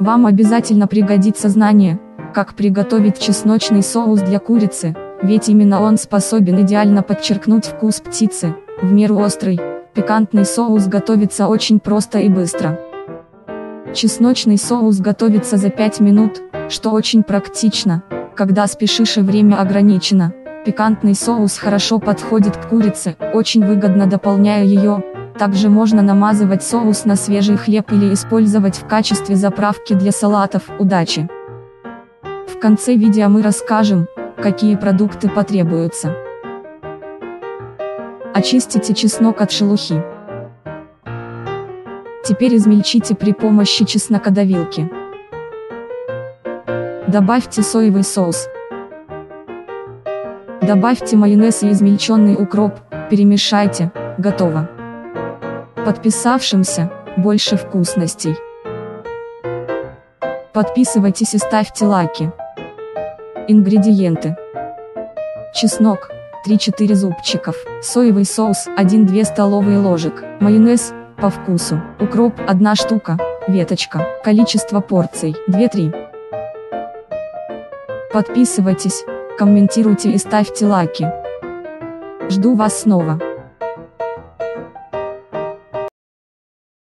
Вам обязательно пригодится знание, как приготовить чесночный соус для курицы, ведь именно он способен идеально подчеркнуть вкус птицы. В меру острый, пикантный соус готовится очень просто и быстро. Чесночный соус готовится за 5 минут, что очень практично, когда спешишь и время ограничено. Пикантный соус хорошо подходит к курице, очень выгодно дополняя ее. Также можно намазывать соус на свежий хлеб или использовать в качестве заправки для салатов. Удачи! В конце видео мы расскажем, какие продукты потребуются. Очистите чеснок от шелухи. Теперь измельчите при помощи чеснокодавилки. Добавьте соевый соус. Добавьте майонез и измельченный укроп, перемешайте, готово. Подписавшимся больше вкусностей. Подписывайтесь и ставьте лайки. Ингредиенты. Чеснок 3-4 зубчиков, соевый соус 1-2 столовые ложек, майонез по вкусу, укроп 1 штука, веточка. Количество порций 2-3. Подписывайтесь, комментируйте и ставьте лайки. Жду вас снова.